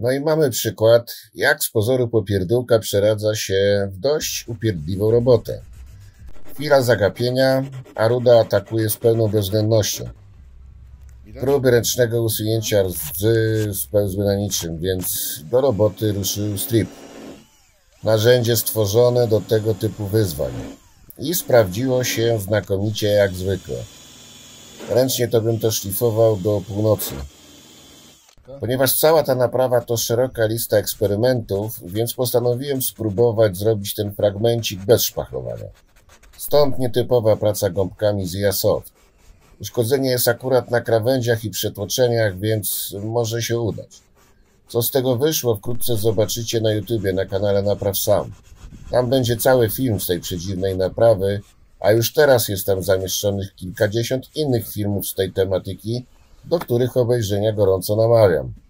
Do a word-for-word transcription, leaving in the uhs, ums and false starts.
No i mamy przykład, jak z pozoru popierdółka przeradza się w dość upierdliwą robotę. Chwila zagapienia, a ruda atakuje z pełną bezwzględnością. Próby ręcznego usunięcia rdzy spełzły na niczym, więc do roboty ruszył strip. Narzędzie stworzone do tego typu wyzwań. I sprawdziło się znakomicie jak zwykle. Ręcznie to bym to szlifował do północy. Ponieważ cała ta naprawa to szeroka lista eksperymentów, więc postanowiłem spróbować zrobić ten fragmencik bez szpachlowania. Stąd nietypowa praca gąbkami z I A S O T. Uszkodzenie jest akurat na krawędziach i przetłoczeniach, więc może się udać. Co z tego wyszło, wkrótce zobaczycie na YouTubie, na kanale Napraw Sam. Tam będzie cały film z tej przedziwnej naprawy, a już teraz jest tam zamieszczonych kilkadziesiąt innych filmów z tej tematyki, do których obejrzenia gorąco namawiam.